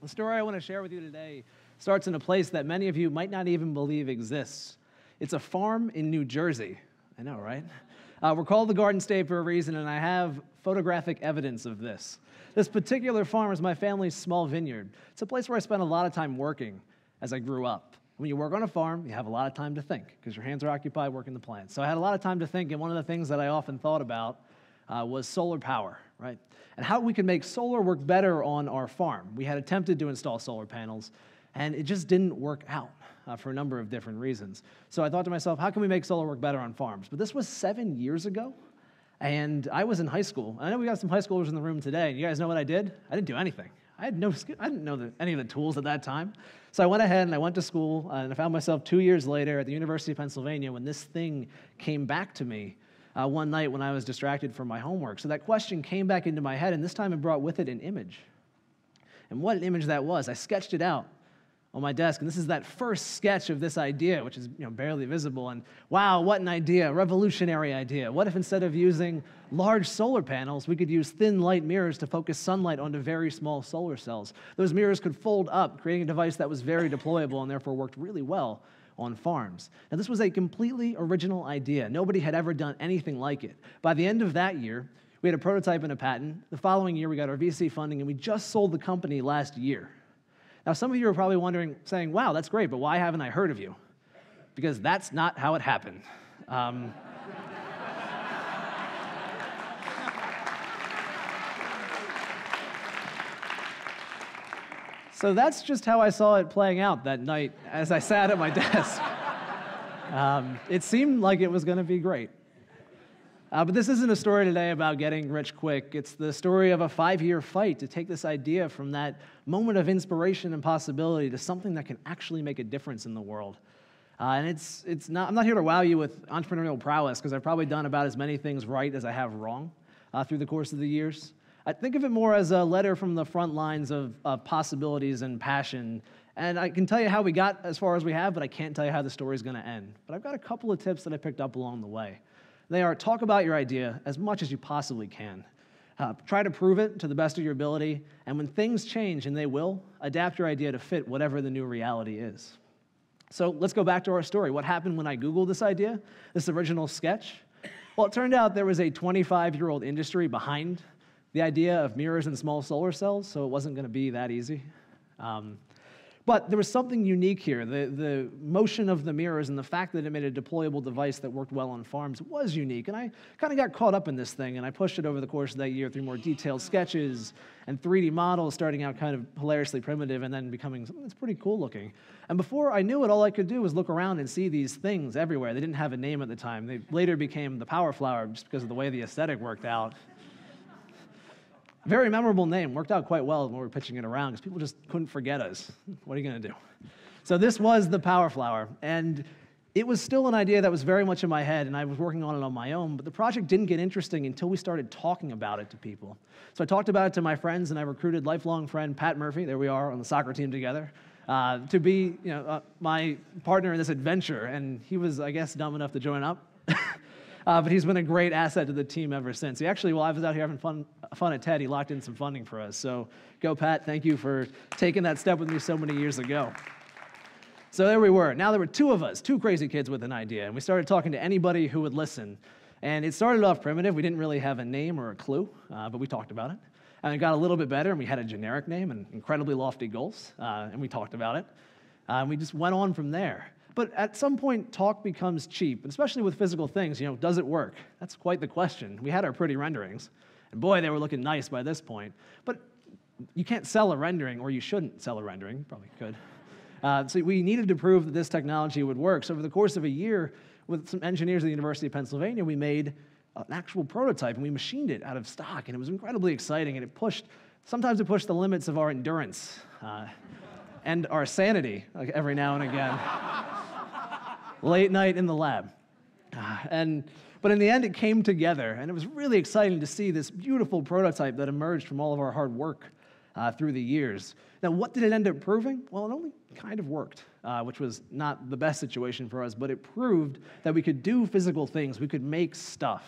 The story I want to share with you today starts in a place that many of you might not even believe exists. It's a farm in New Jersey. I know, right? We're called the Garden State for a reason, and I have photographic evidence of this. This particular farm is my family's small vineyard. It's a place where I spent a lot of time working as I grew up. When you work on a farm, you have a lot of time to think because your hands are occupied working the plants. So I had a lot of time to think, and one of the things that I often thought about was solar power, right? And how we could make solar work better on our farm. We had attempted to install solar panels, and it just didn't work out for a number of different reasons. So I thought to myself, how can we make solar work better on farms? But this was 7 years ago, and I was in high school. I know we got some high schoolers in the room today, and you guys know what I did? I didn't do anything. I didn't know any of the tools at that time. So I went ahead and I went to school, and I found myself 2 years later at the University of Pennsylvania when this thing came back to me one night when I was distracted from my homework. So that question came back into my head, and this time it brought with it an image. And what an image that was. I sketched it out on my desk, and this is that first sketch of this idea, which is barely visible, and wow, what an idea, a revolutionary idea. What if instead of using large solar panels, we could use thin light mirrors to focus sunlight onto very small solar cells? Those mirrors could fold up, creating a device that was very deployable and therefore worked really well on farms. Now, this was a completely original idea. Nobody had ever done anything like it. By the end of that year, we had a prototype and a patent. The following year, we got our VC funding, and we just sold the company last year. Now, some of you are probably wondering, saying, wow, that's great, but why haven't I heard of you? Because that's not how it happened. So that's just how I saw it playing out that night as I sat at my desk. It seemed like it was going to be great. But this isn't a story today about getting rich quick. It's the story of a 5-year fight to take this idea from that moment of inspiration and possibility to something that can actually make a difference in the world. And I'm not here to wow you with entrepreneurial prowess, because I've probably done about as many things right as I have wrong through the course of the years. I think of it more as a letter from the front lines of possibilities and passion. And I can tell you how we got as far as we have, but I can't tell you how the story's going to end. But I've got a couple of tips that I picked up along the way. They are, talk about your idea as much as you possibly can. Try to prove it to the best of your ability, and when things change, and they will, adapt your idea to fit whatever the new reality is. So let's go back to our story. What happened when I Googled this idea, this original sketch? Well, it turned out there was a 25-year-old industry behind the idea of mirrors and small solar cells, so it wasn't going to be that easy. But there was something unique here. The motion of the mirrors and the fact that it made a deployable device that worked well on farms was unique. And I kind of got caught up in this thing, and I pushed it over the course of that year through more detailed sketches and 3D models, starting out kind of hilariously primitive and then becoming something that's pretty cool looking. And before I knew it, all I could do was look around and see these things everywhere. They didn't have a name at the time. They later became the PowerFlower just because of the way the aesthetic worked out. Very memorable name, worked out quite well when we were pitching it around because people just couldn't forget us. What are you going to do? So this was the PowerFlower, and it was still an idea that was very much in my head, and I was working on it on my own, but the project didn't get interesting until we started talking about it to people. So I talked about it to my friends, and I recruited lifelong friend Pat Murphy, there we are on the soccer team together, to be my partner in this adventure, and he was, I guess, dumb enough to join up. But he's been a great asset to the team ever since. He actually, while I was out here having fun at TED, he locked in some funding for us. So go, Pat. Thank you for taking that step with me so many years ago. So there we were. Now there were two of us, two crazy kids with an idea. And we started talking to anybody who would listen. And it started off primitive. We didn't really have a name or a clue, but we talked about it. And it got a little bit better, and we had a generic name and incredibly lofty goals, and we talked about it. And we just went on from there. But at some point, talk becomes cheap, especially with physical things. Does it work? That's quite the question. We had our pretty renderings, and boy, they were looking nice by this point. But you can't sell a rendering, or you shouldn't sell a rendering. You probably could. So we needed to prove that this technology would work. So over the course of a year, with some engineers at the University of Pennsylvania, we made an actual prototype, and we machined it out of stock, and it was incredibly exciting, and sometimes it pushed the limits of our endurance and our sanity, like every now and again. Late night in the lab. But in the end, it came together, and it was really exciting to see this beautiful prototype that emerged from all of our hard work through the years. Now, what did it end up proving? Well, it only kind of worked, which was not the best situation for us, but it proved that we could do physical things. We could make stuff.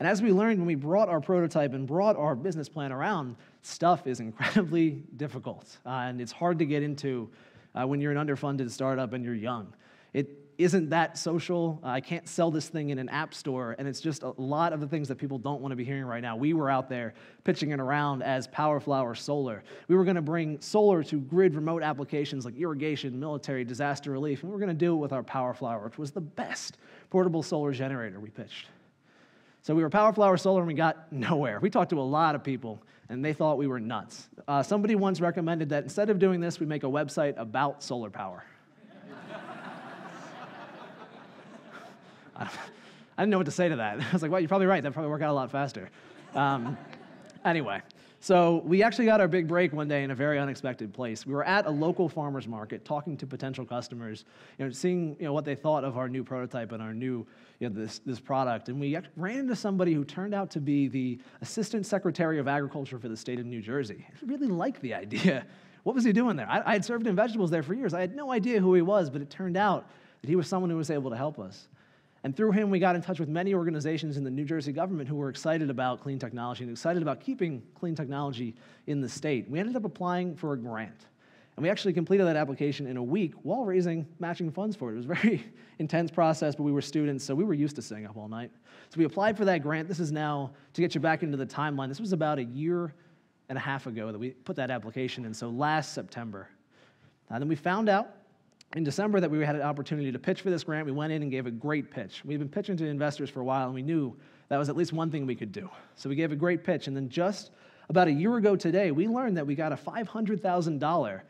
And as we learned when we brought our prototype and brought our business plan around, stuff is incredibly difficult. And it's hard to get into when you're an underfunded startup and you're young. It isn't that social. I can't sell this thing in an app store. And it's just a lot of the things that people don't want to be hearing right now. We were out there pitching it around as PowerFlower Solar. We were going to bring solar to grid remote applications like irrigation, military, disaster relief. And we were going to do it with our PowerFlower, which was the best portable solar generator we pitched. So we were PowerFlower Solar, and we got nowhere. We talked to a lot of people, and they thought we were nuts. Somebody once recommended that instead of doing this, we make a website about solar power. I didn't know what to say to that. I was like, well, you're probably right. That'd probably work out a lot faster. Anyway, so we actually got our big break one day in a very unexpected place. We were at a local farmer's market talking to potential customers, seeing what they thought of our new prototype and our new this product. And we ran into somebody who turned out to be the Assistant Secretary of Agriculture for the state of New Jersey. I really liked the idea. What was he doing there? I had served in vegetables there for years. I had no idea who he was, but it turned out that he was someone who was able to help us. And through him, we got in touch with many organizations in the New Jersey government who were excited about clean technology and excited about keeping clean technology in the state. We ended up applying for a grant. And we actually completed that application in a week while raising matching funds for it. It was a very intense process, but we were students, so we were used to staying up all night. So we applied for that grant. This is now, to get you back into the timeline, this was about a year and a half ago that we put that application in, so last September. And then we found out in December that we had an opportunity to pitch for this grant. We went in and gave a great pitch. We've been pitching to investors for a while, and we knew that was at least one thing we could do. So we gave a great pitch, and then just about a year ago today, we learned that we got a $500,000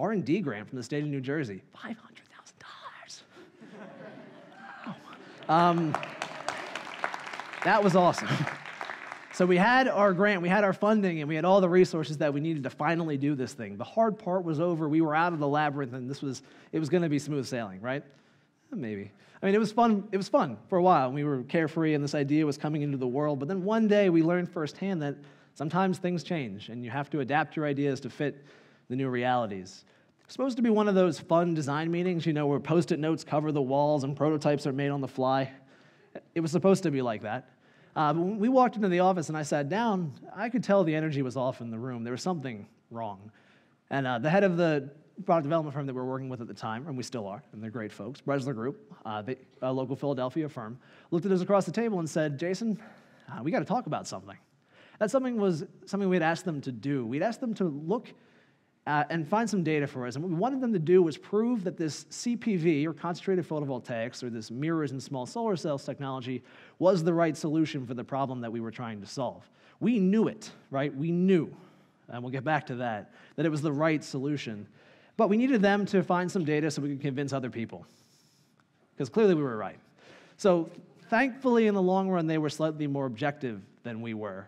R&D grant from the state of New Jersey. $500,000. Wow. That was awesome. So we had our grant, we had our funding, and we had all the resources that we needed to finally do this thing. The hard part was over. We were out of the labyrinth, and it was going to be smooth sailing, right? Maybe. I mean, it was fun for a while, and we were carefree, and this idea was coming into the world. But then one day we learned firsthand that sometimes things change, and you have to adapt your ideas to fit the new realities. It's supposed to be one of those fun design meetings, where Post-it notes cover the walls and prototypes are made on the fly. It was supposed to be like that. But when we walked into the office and I sat down, I could tell the energy was off in the room. There was something wrong. And the head of the product development firm that we were working with at the time, and we still are, and they're great folks, Bresler Group, a local Philadelphia firm, looked at us across the table and said, "Jason, we got to talk about something." That something was something we had asked them to do. We'd asked them to look and find some data for us. And what we wanted them to do was prove that this CPV, or concentrated photovoltaics, or this mirrors and small solar cells technology was the right solution for the problem that we were trying to solve. We knew it, right? We knew, and we'll get back to that, that it was the right solution. But we needed them to find some data so we could convince other people, because clearly we were right. So thankfully, in the long run, they were slightly more objective than we were.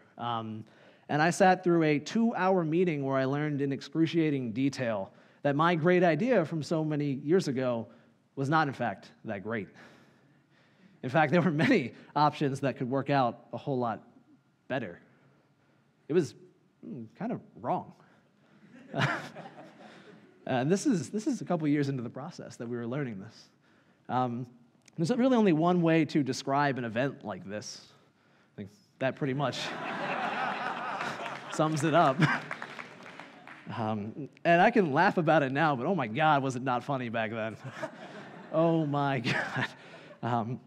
And I sat through a 2-hour meeting where I learned in excruciating detail that my great idea from so many years ago was not, in fact, that great. In fact, there were many options that could work out a whole lot better. It was kind of wrong. And this is a couple years into the process that we were learning this. There's really only one way to describe an event like this. I think that pretty much sums it up. And I can laugh about it now, but oh my God, was it not funny back then? Oh my God.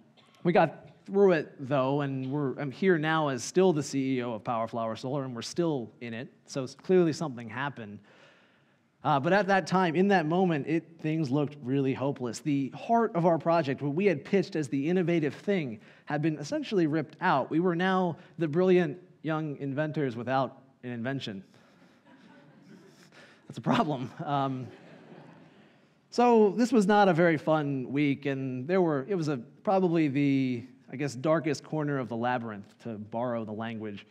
We got through it though, and I'm here now as still the CEO of PowerFlower Solar, and we're still in it, so clearly something happened. But at that time, in that moment, things looked really hopeless. The heart of our project, what we had pitched as the innovative thing, had been essentially ripped out. We were now the brilliant young inventors without an invention. That's a problem. So this was not a very fun week, and it was probably the, I guess, darkest corner of the labyrinth, to borrow the language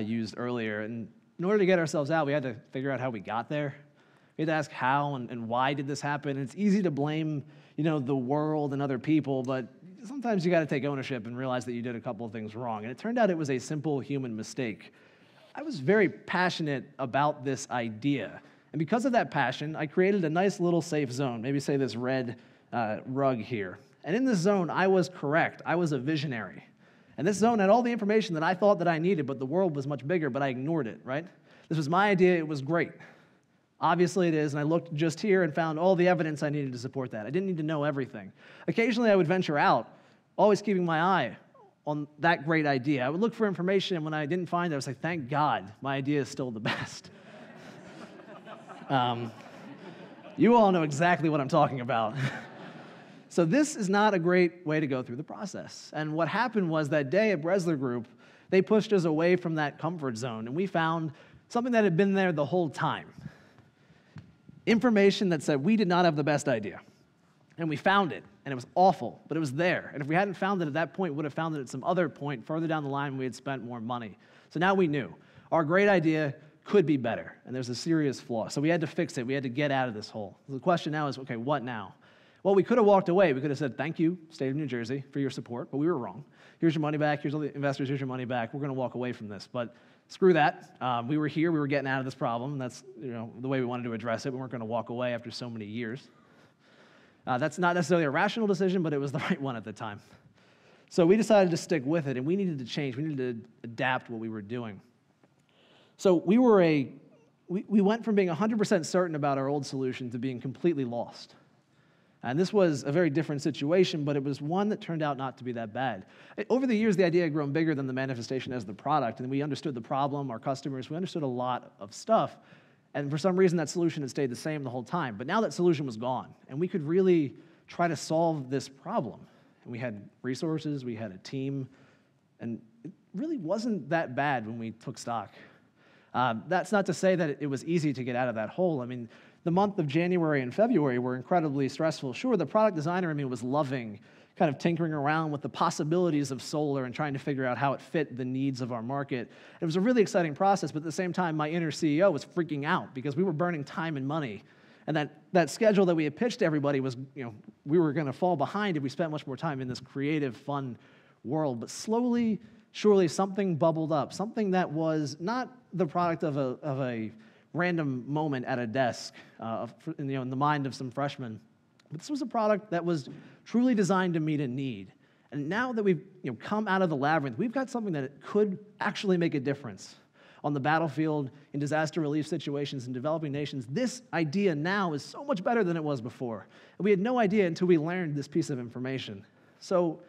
used earlier. And in order to get ourselves out, we had to figure out how we got there. We had to ask how and why did this happen. And it's easy to blame, the world and other people, but sometimes you got to take ownership and realize that you did a couple of things wrong. And it turned out it was a simple human mistake. I was very passionate about this idea. And because of that passion, I created a nice little safe zone, maybe say this red rug here. And in this zone, I was correct. I was a visionary. And this zone had all the information that I thought that I needed, but the world was much bigger, but I ignored it, right? This was my idea. It was great. Obviously it is, and I looked just here and found all the evidence I needed to support that. I didn't need to know everything. Occasionally I would venture out, always keeping my eye on that great idea. I would look for information, and when I didn't find it, I was like, thank God, my idea is still the best. You all know exactly what I'm talking about. So this is not a great way to go through the process. And what happened was that day at Bresler Group, they pushed us away from that comfort zone, and we found something that had been there the whole time. Information that said we did not have the best idea. And we found it, and it was awful, but it was there. And if we hadn't found it at that point, we would have found it at some other point further down the line we had spent more money. So now we knew. Our great idea could be better, and there's a serious flaw. So we had to fix it. We had to get out of this hole. So the question now is, okay, what now? Well, we could have walked away. We could have said, thank you, State of New Jersey, for your support, but we were wrong. Here's your money back. Here's all the investors. Here's your money back. We're going to walk away from this. But screw that. We were here. We were getting out of this problem. And that's the way we wanted to address it. We weren't going to walk away after so many years. That's not necessarily a rational decision, but it was the right one at the time. So we decided to stick with it, and we needed to change. We needed to adapt what we were doing. So we went from being 100% certain about our old solution to being completely lost. And this was a very different situation, but it was one that turned out not to be that bad. Over the years, the idea had grown bigger than the manifestation as the product, and we understood the problem, our customers, we understood a lot of stuff, and for some reason, that solution had stayed the same the whole time. But now that solution was gone, and we could really try to solve this problem. And we had resources, we had a team, and it really wasn't that bad when we took stock. That's not to say that it was easy to get out of that hole. I mean, the month of January and February were incredibly stressful. Sure, the product designer in me was loving kind of tinkering around with the possibilities of solar and trying to figure out how it fit the needs of our market. It was a really exciting process, but at the same time, my inner CEO was freaking out because we were burning time and money. And that schedule that we had pitched to everybody was, we were going to fall behind if we spent much more time in this creative, fun world. But slowly, surely, something bubbled up, something that was not the product of a random moment at a desk in the mind of some freshmen. But this was a product that was truly designed to meet a need. And now that we've come out of the labyrinth, we've got something that could actually make a difference on the battlefield, in disaster relief situations, in developing nations. This idea now is so much better than it was before. And we had no idea until we learned this piece of information. So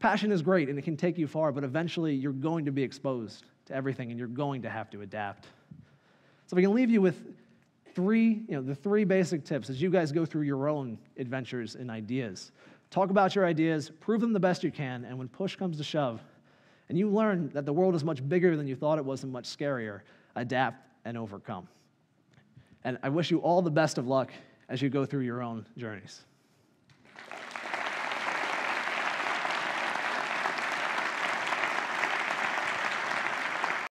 passion is great, and it can take you far, but eventually you're going to be exposed to everything, and you're going to have to adapt. So we can leave you with the three basic tips as you guys go through your own adventures and ideas. Talk about your ideas, prove them the best you can, and when push comes to shove, and you learn that the world is much bigger than you thought it was and much scarier, adapt and overcome. And I wish you all the best of luck as you go through your own journeys.